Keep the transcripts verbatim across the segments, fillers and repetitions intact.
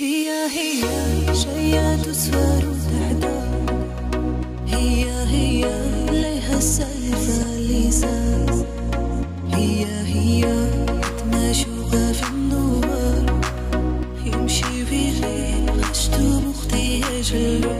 هي هي جاية تسفر تحتها، هي هي لها السالفة لسان، هي هي مشوقة في النوار يمشي بغير عشتو مختي يجلو.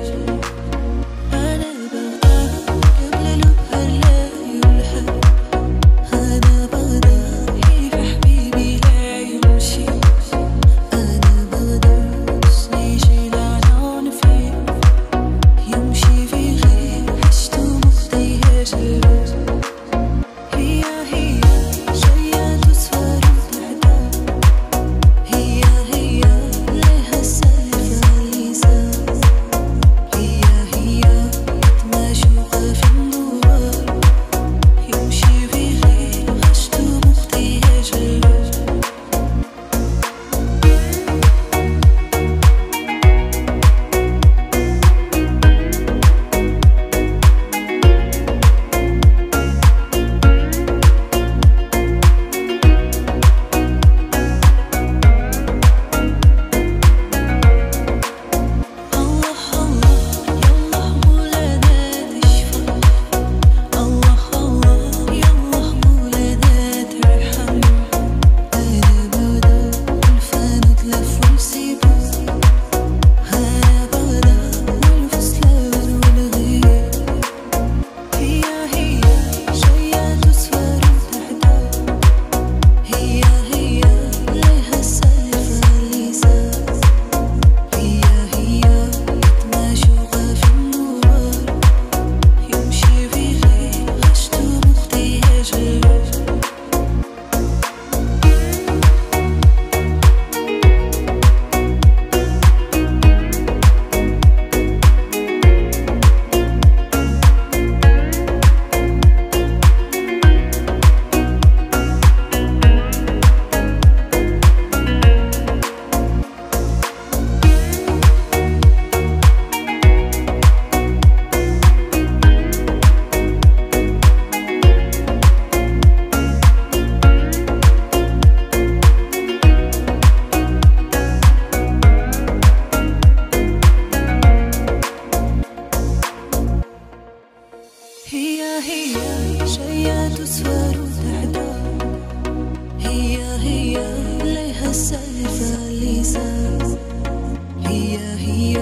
هي جاية تسفر تحتها، هي هي لها السالفة لسان، هي هي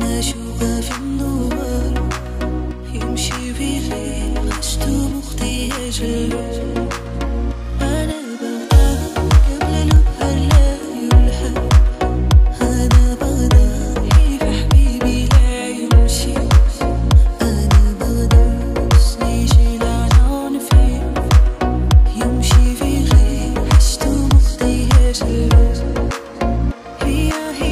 مشوقة في النوار يمشي بغير عشتو مختي يجلو. هي هي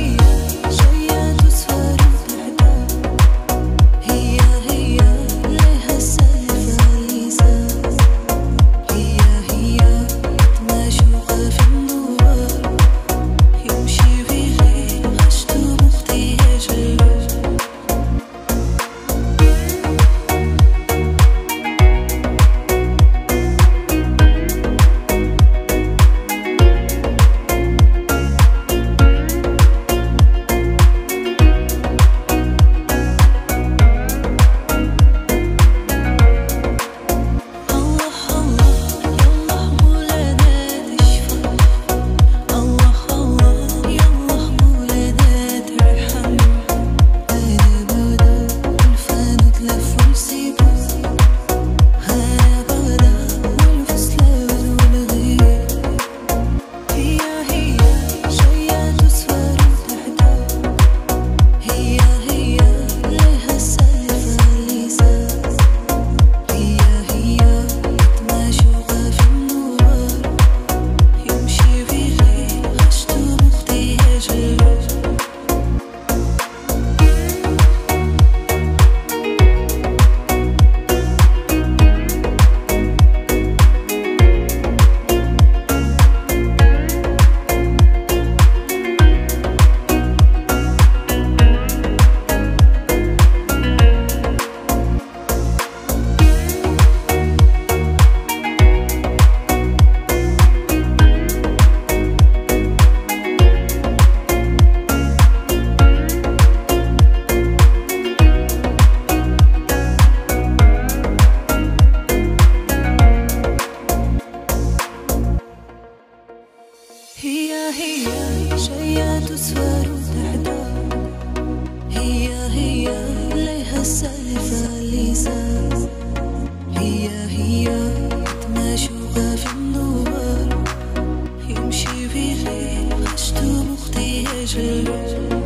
هي جاية تسفر وتحضر، هي هي لها السالفة اللي صار، هي هي مشوقة في النوار، يمشي في الليل خشتو مختي يجلو.